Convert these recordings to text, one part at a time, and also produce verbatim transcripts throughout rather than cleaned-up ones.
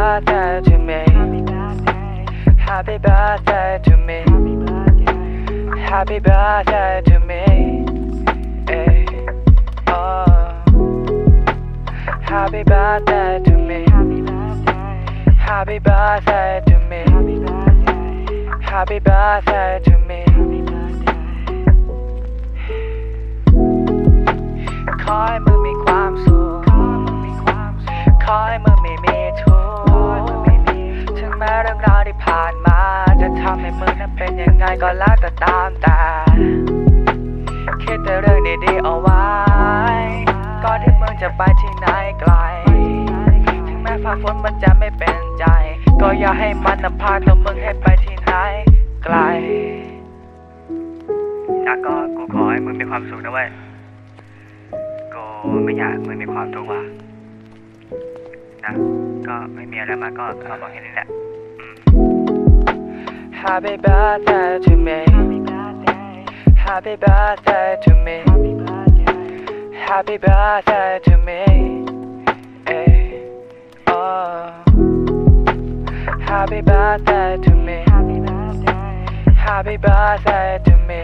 birthday to me. Happy birthday to me. Happy birthday to me. Hey, oh. Happy birthday to me. Happy birthday to me. Happy birthday to me. ขอให้มึงมีความสุขขอให้มึงไม่มีทุกข์ถึงแม้เรื่องราวที่ผ่านมาจะทำให้มึงนั้นเป็นยังไงก็แล้วแต่ตามแต่คิดแต่เรื่องดีๆเอาไว้ก่อนที่มึงจะไปที่ไหนไกลถึงแม้ฟ้าฝนมันจะไม่เป็นใจก็อย่าให้มันนำพาตัวมึงให้ไปที่ไหนไกลนะก็กูขอให้มึงมีความสุขนะเว้ยกูไม่อยากมึงมีความทุกข์ว่ะนะก็ไม่มีอะไรมาก็เอาบอกแค่นี้แหละ Happy birthday to me Happy birthday to me Happy birthday to me Oh Happy birthday to me Happy birthday to me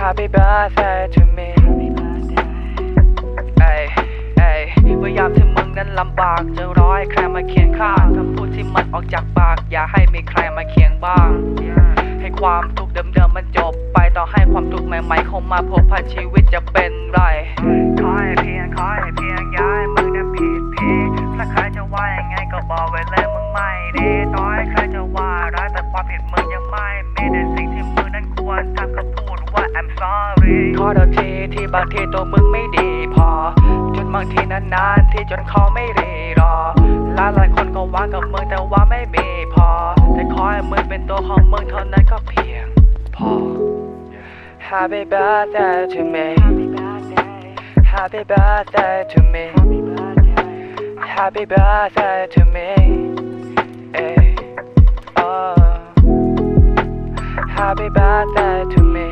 Happy birthday to me Hey Hey พยายามนั้นลำบากจะร้อยใครมาเคียงข้างคำพูดที่มันออกจากปากอย่าให้มีใครมาเคียงบ้าง yeah. ให้ความทุกข์เดิมๆมันจบไปต่อให้ความทุกข์ใหม่ๆเข้ามาพบพาชีวิตจะเป็นไรขอให้เพียงขอให้เพียงย้ายมึงได้ผิดเพียงถ้าใครจะว่ายังไงก็บอกไว้เลยมึงไม่ดีต่อให้ใครจะว่าร้ายแต่ความผิดมึงยังไม่มีแต่สิ่งที่มึงนั้นควรทำก็พูดว่า I'm sorry ขอโทษทีที่บางทีตัวมึงไม่ดีพอบางทีนานๆที่จนเขาไม่รีรอหลายหลายคนก็ว่ากับมึงแต่ว่าไม่มีพอแต่ขอให้มึงเป็นตัวของมึงเท่านั้นก็เพียงพอ Happy birthday to me Happy birthday to me Happy birthday to me Hey Oh Happy birthday to me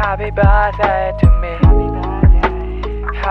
Happy birthday to me